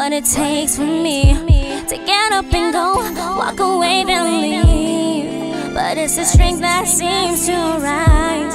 what it takes for me to get up and go, walk away and leave. But it's the strength that seems to rise.